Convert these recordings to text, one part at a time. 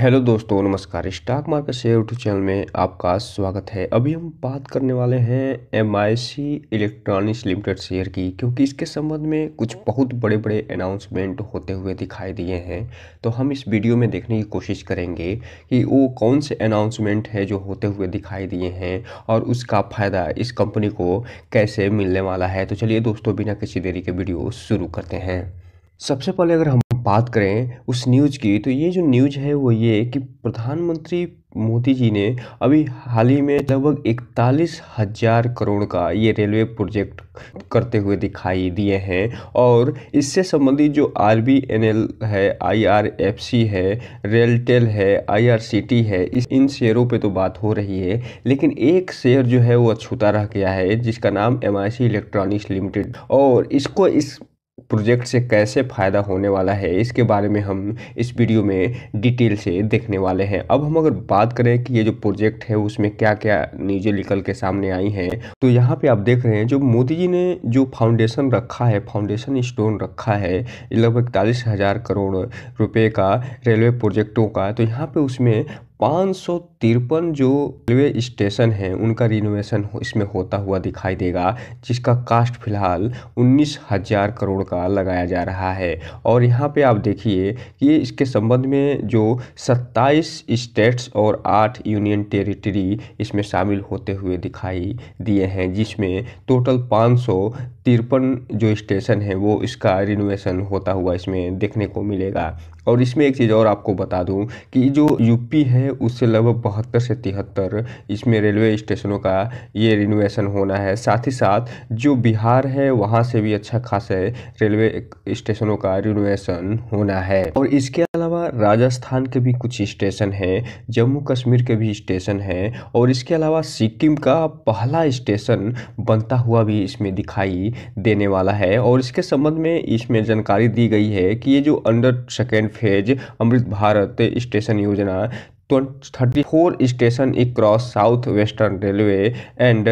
Hello दोस्तों, नमस्कार। Stock market से यूट्यूब चैनल में आपका स्वागत है। अभी हम बात करने वाले हैं MIC इलेक्ट्रॉनिक्स लिमिटेड शेयर की, क्योंकि इसके संबंध में कुछ बहुत बड़े बड़े अनाउंसमेंट होते हुए दिखाई दिए हैं। तो हम इस वीडियो में देखने की कोशिश करेंगे कि वो कौन से अनाउंसमेंट है जो होते हुए दिखाई दिए हैं और उसका फ़ायदा इस कंपनी को कैसे मिलने वाला है। तो चलिए दोस्तों, बिना किसी देरी के वीडियो शुरू करते हैं। सबसे पहले अगर हम बात करें उस न्यूज़ की, तो ये जो न्यूज़ है वो ये कि प्रधानमंत्री मोदी जी ने अभी हाल ही में लगभग 41,000 करोड़ का ये रेलवे प्रोजेक्ट करते हुए दिखाई दिए हैं। और इससे संबंधित जो RBNL है, IRFC है, रेलटेल है, IRCTC है, इन शेयरों पे तो बात हो रही है, लेकिन एक शेयर जो है वो अछूता रह गया है जिसका नाम MIC इलेक्ट्रॉनिक्स लिमिटेड, और इसको इस प्रोजेक्ट से कैसे फ़ायदा होने वाला है इसके बारे में हम इस वीडियो में डिटेल से देखने वाले हैं। अब हम अगर बात करें कि ये जो प्रोजेक्ट है उसमें क्या क्या न्यूज़ें निकल के सामने आई हैं, तो यहाँ पे आप देख रहे हैं जो मोदी जी ने जो फाउंडेशन रखा है, फाउंडेशन स्टोन रखा है लगभग 41,000 करोड़ रुपये का रेलवे प्रोजेक्टों का, तो यहाँ पर उसमें 553 जो रेलवे स्टेशन हैं उनका रिनोवेशन इसमें होता हुआ दिखाई देगा, जिसका कास्ट फिलहाल 19,000 करोड़ का लगाया जा रहा है। और यहाँ पे आप देखिए कि इसके संबंध में जो 27 स्टेट्स और 8 यूनियन टेरिटरी इसमें शामिल होते हुए दिखाई दिए हैं, जिसमें टोटल 553 जो स्टेशन है वो इसका रिनोवेशन होता हुआ इसमें देखने को मिलेगा। और इसमें एक चीज़ और आपको बता दूं कि जो यूपी है उससे लगभग 72 से 73 इसमें रेलवे स्टेशनों का ये रिनोवेशन होना है। साथ ही साथ जो बिहार है वहाँ से भी अच्छा खासा रेलवे स्टेशनों का रिनोवेशन होना है। और इसके अलावा राजस्थान के भी कुछ स्टेशन हैं, जम्मू कश्मीर के भी स्टेशन हैं, और इसके अलावा सिक्किम का पहला स्टेशन बनता हुआ भी इसमें दिखाई देने वाला है। और इसके संबंध में इसमें जानकारी दी गई है कि ये जो under second phase Amrit Bharat station Yojana 34 station across south western railway and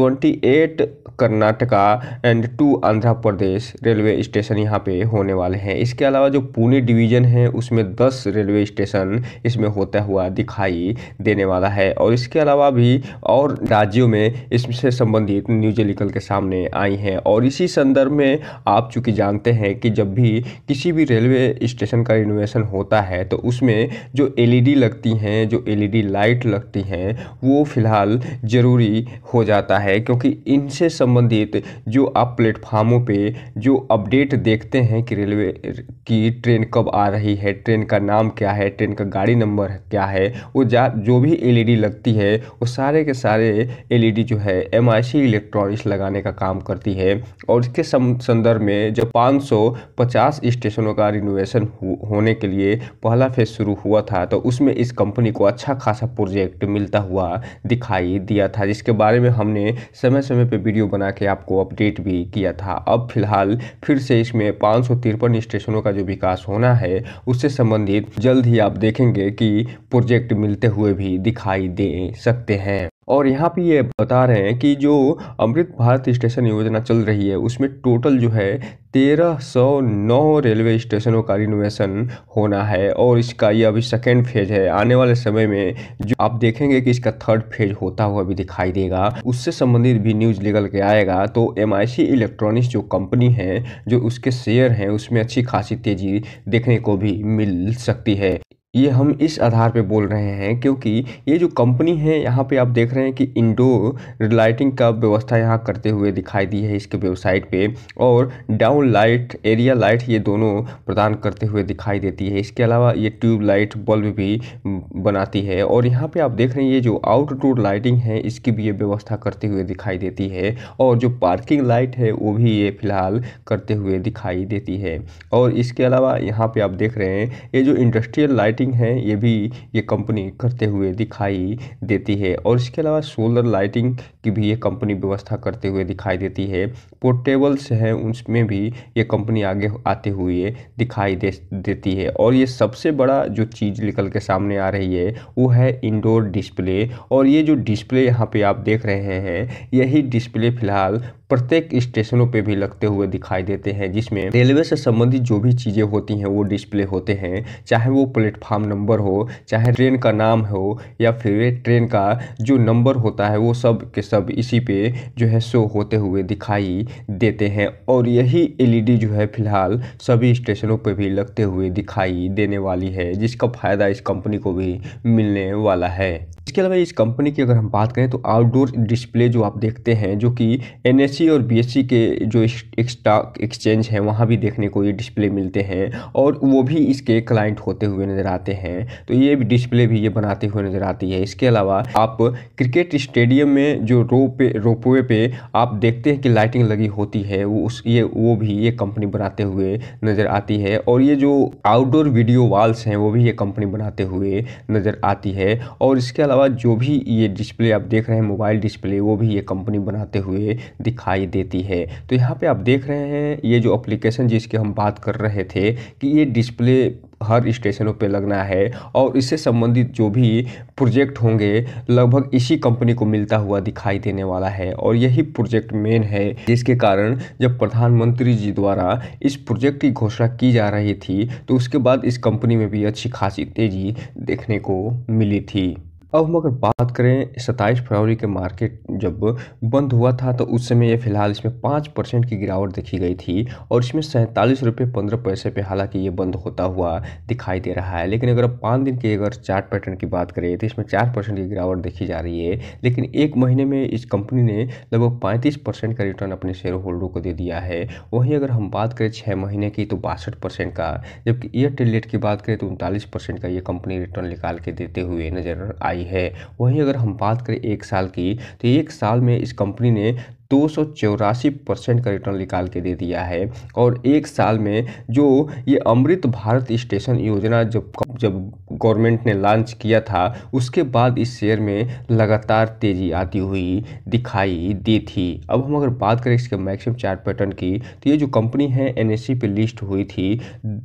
28 Karnataka and 2 Andhra Pradesh railway station यहाँ पे होने वाले हैं। इसके अलावा जो पुणे डिवीज़न है उसमें 10 रेलवे स्टेशन इसमें होता हुआ दिखाई देने वाला है। और इसके अलावा भी और राज्यों में इससे संबंधित न्यूज़ें निकल के सामने आई हैं। और इसी संदर्भ में आप चूँकि जानते हैं कि जब भी किसी भी रेलवे स्टेशन का रिनोवेशन होता है तो उसमें जो LED लगती हैं, जो LED लाइट लगती हैं, वो फिलहाल ज़रूरी हो जाता है, क्योंकि इनसे संबंधित जो आप प्लेटफार्मों पे जो अपडेट देखते हैं कि रेलवे की ट्रेन कब आ रही है, ट्रेन का नाम क्या है, ट्रेन का गाड़ी नंबर क्या है, वो जो भी LED लगती है वो सारे के सारे LED जो है MIC इलेक्ट्रॉनिक्स लगाने का काम करती है। और इसके संदर्भ में जब 550 स्टेशनों का रिनोवेशन होने के लिए पहला फेज शुरू हुआ था, तो उसमें इस कंपनी को अच्छा खासा प्रोजेक्ट मिलता हुआ दिखाई दिया था, जिसके बारे में हमने समय समय पे वीडियो बना के आपको अपडेट भी किया था। अब फिलहाल फिर से इसमें 553 स्टेशनों का जो विकास होना है उससे संबंधित जल्द ही आप देखेंगे कि प्रोजेक्ट मिलते हुए भी दिखाई दे सकते हैं। और यहाँ पे ये बता रहे हैं कि जो अमृत भारत स्टेशन योजना चल रही है उसमें टोटल जो है 1,309 रेलवे स्टेशनों का रिनोवेशन होना है, और इसका ये अभी सेकेंड फेज है। आने वाले समय में जो आप देखेंगे कि इसका थर्ड फेज होता हुआ भी दिखाई देगा, उससे संबंधित भी न्यूज़ निकल के आएगा। तो MIC इलेक्ट्रॉनिक्स जो कंपनी है, जो उसके शेयर हैं, उसमें अच्छी खासी तेज़ी देखने को भी मिल सकती है। ये हम इस आधार पे बोल रहे हैं क्योंकि ये जो कंपनी है यहाँ पे आप देख रहे हैं कि इंडोर लाइटिंग का व्यवस्था यहाँ करते हुए दिखाई दी है इसके वेबसाइट पे, और डाउन लाइट, एरिया लाइट, ये दोनों प्रदान करते हुए दिखाई देती है। इसके अलावा ये ट्यूब लाइट बल्ब भी बनाती है। और यहाँ पे आप देख रहे हैं ये जो आउटडोर लाइटिंग है इसकी भी ये व्यवस्था करते हुए दिखाई देती है, और जो पार्किंग लाइट है वो भी ये फिलहाल करते हुए दिखाई देती है। और इसके अलावा यहाँ पर आप देख रहे हैं ये जो इंडस्ट्रियल लाइटिंग है ये भी ये कंपनी करते हुए दिखाई देती है। और इसके अलावा सोलर लाइटिंग की भी ये कंपनी व्यवस्था करते हुए दिखाई देती है। पोर्टेबल्स हैं उसमें भी ये कंपनी आगे आते हुए दिखाई देती है। और ये सबसे बड़ा जो चीज़ निकल के सामने आ रही है वो है इंडोर डिस्प्ले, और ये जो डिस्प्ले यहाँ पे आप देख रहे हैं यही डिस्प्ले फिलहाल प्रत्येक स्टेशनों पे भी लगते हुए दिखाई देते हैं, जिसमें रेलवे से संबंधित जो भी चीज़ें होती हैं वो डिस्प्ले होते हैं, चाहे वो प्लेटफार्म नंबर हो, चाहे ट्रेन का नाम हो, या फिर ट्रेन का जो नंबर होता है वो सब के सब इसी पे जो है शो होते हुए दिखाई देते हैं। और यही LED जो है फिलहाल सभी स्टेशनों पर भी लगते हुए दिखाई देने वाली है, जिसका फ़ायदा इस कंपनी को भी मिलने वाला है। इसके अलावा इस कंपनी की अगर हम बात करें तो आउटडोर डिस्प्ले जो आप देखते हैं, जो कि NSE और BSE के जो स्टॉक एक्सचेंज हैं वहाँ भी देखने को ये डिस्प्ले मिलते हैं, और वो भी इसके क्लाइंट होते हुए नज़र आते हैं, तो ये भी डिस्प्ले भी ये बनाते हुए नज़र आती है। इसके अलावा आप क्रिकेट स्टेडियम में जो रोपवे पे आप देखते हैं कि लाइटिंग लगी होती है, वो भी ये कंपनी बनाते हुए नज़र आती है, और ये जो आउटडोर वीडियो वॉल्स हैं वो भी ये कंपनी बनाते हुए नज़र आती है। और इसके अलावा जो भी ये डिस्प्ले आप देख रहे हैं, मोबाइल डिस्प्ले, वो भी ये कंपनी बनाते हुए दिखाई देती है। तो यहाँ पे आप देख रहे हैं ये जो एप्लीकेशन जिसकी हम बात कर रहे थे कि ये डिस्प्ले हर स्टेशनों पे लगना है, और इससे संबंधित जो भी प्रोजेक्ट होंगे लगभग इसी कंपनी को मिलता हुआ दिखाई देने वाला है। और यही प्रोजेक्ट मेन है जिसके कारण जब प्रधानमंत्री जी द्वारा इस प्रोजेक्ट की घोषणा की जा रही थी तो उसके बाद इस कंपनी में भी अच्छी खासी तेजी देखने को मिली थी। अब हम अगर बात करें 27 फरवरी के मार्केट जब बंद हुआ था तो उस समय ये फ़िलहाल इसमें 5% की गिरावट देखी गई थी और इसमें 47 रुपये 15 पैसे पे हालांकि ये बंद होता हुआ दिखाई दे रहा है। लेकिन अगर आप 5 दिन के अगर चार्ट पैटर्न की बात करें तो इसमें 4% की गिरावट देखी जा रही है, लेकिन एक महीने में इस कंपनी ने लगभग 35% का रिटर्न अपने शेयर होल्डर को दे दिया है। वहीं अगर हम बात करें 6 महीने की तो 62% का, जबकि एयरटेल की बात करें तो 39% का ये कंपनी रिटर्न निकाल के देते हुए नज़र आई है। वहीं अगर हम बात करें 1 साल की तो 1 साल में इस कंपनी ने 284% का रिटर्न निकाल के दे दिया है। और 1 साल में जो ये अमृत भारत स्टेशन योजना जब गवर्नमेंट ने लॉन्च किया था उसके बाद इस शेयर में लगातार तेज़ी आती हुई दिखाई दी थी। अब हम अगर बात करें इसके मैक्सिमम चार्ट पैटर्न की तो ये जो कंपनी है NSE पे लिस्ट हुई थी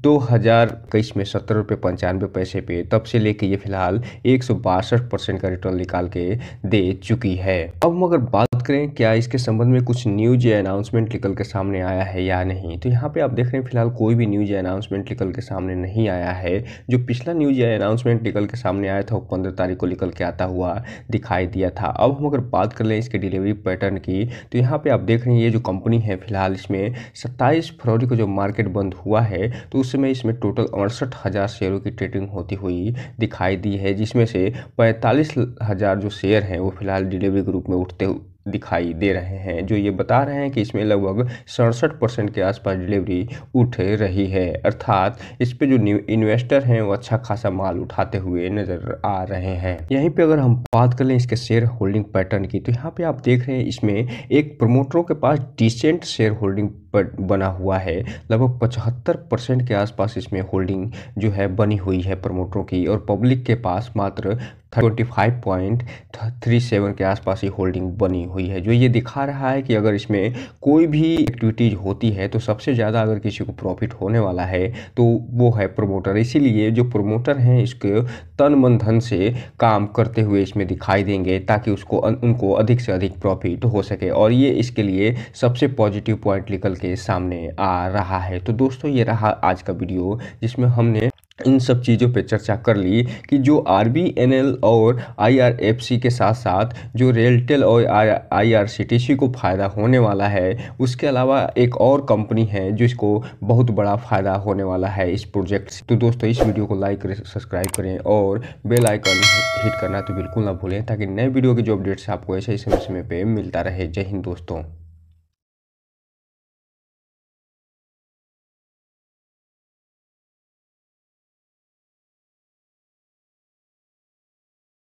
2021 में 17 रुपये 95 पैसे पे, तब से लेके ये फिलहाल 162% का रिटर्न निकाल के दे चुकी है। अब हम अगर बात करें क्या इसके संबंध में कुछ न्यूज़ या अनाउंसमेंट निकल के सामने आया है या नहीं, तो यहाँ पे आप देख रहे हैं फिलहाल कोई भी न्यूज़ या अनाउंसमेंट निकल के सामने नहीं आया है। जो पिछला न्यूज़ या अनाउंसमेंट निकल के सामने आया था वो 15 तारीख को निकल के आता हुआ दिखाई दिया था। अब हम अगर बात कर लें इसके डिलीवरी पैटर्न की तो यहाँ पर आप देख रहे हैं ये जो कंपनी है फिलहाल इसमें 27 फरवरी को जो मार्केट बंद हुआ है तो उस समय इसमें टोटल 68,000 शेयरों की ट्रेडिंग होती हुई दिखाई दी है, जिसमें से 45,000 जो शेयर हैं वो फिलहाल डिलीवरी ग्रुप में उठते हुए दिखाई दे रहे हैं, जो ये बता रहे हैं कि इसमें लगभग 67% के आसपास डिलीवरी उठ रही है, अर्थात इस पे जो न्यू इन्वेस्टर हैं वो अच्छा खासा माल उठाते हुए नज़र आ रहे हैं। यहीं पे अगर हम बात कर लें इसके शेयर होल्डिंग पैटर्न की तो यहाँ पे आप देख रहे हैं इसमें एक प्रमोटरों के पास डिसेंट शेयर होल्डिंग बना हुआ है, लगभग 75% के आसपास इसमें होल्डिंग जो है बनी हुई है प्रमोटरों की, और पब्लिक के पास मात्र 25.37 के आसपास ही होल्डिंग बनी हुई है, जो ये दिखा रहा है कि अगर इसमें कोई भी एक्टिविटीज होती है तो सबसे ज़्यादा अगर किसी को प्रॉफिट होने वाला है तो वो है प्रमोटर। इसीलिए जो प्रमोटर हैं इसके तन मन धन से काम करते हुए इसमें दिखाई देंगे ताकि उनको अधिक से अधिक प्रॉफिट हो सके, और ये इसके लिए सबसे पॉजिटिव पॉइंट निकल के सामने आ रहा है। तो दोस्तों ये रहा आज का वीडियो जिसमें हमने इन सब चीज़ों पे चर्चा कर ली कि जो RBNL और IRFC के साथ साथ जो RailTel और IRCTC को फ़ायदा होने वाला है, उसके अलावा एक और कंपनी है जो इसको बहुत बड़ा फ़ायदा होने वाला है इस प्रोजेक्ट से। तो दोस्तों इस वीडियो को लाइक करें, सब्सक्राइब करें और बेल आइकन हिट करना तो बिल्कुल ना भूलें ताकि नए वीडियो के जो अपडेट्स आपको ऐसे ही समय समय पर मिलता रहे। जय हिंद दोस्तों।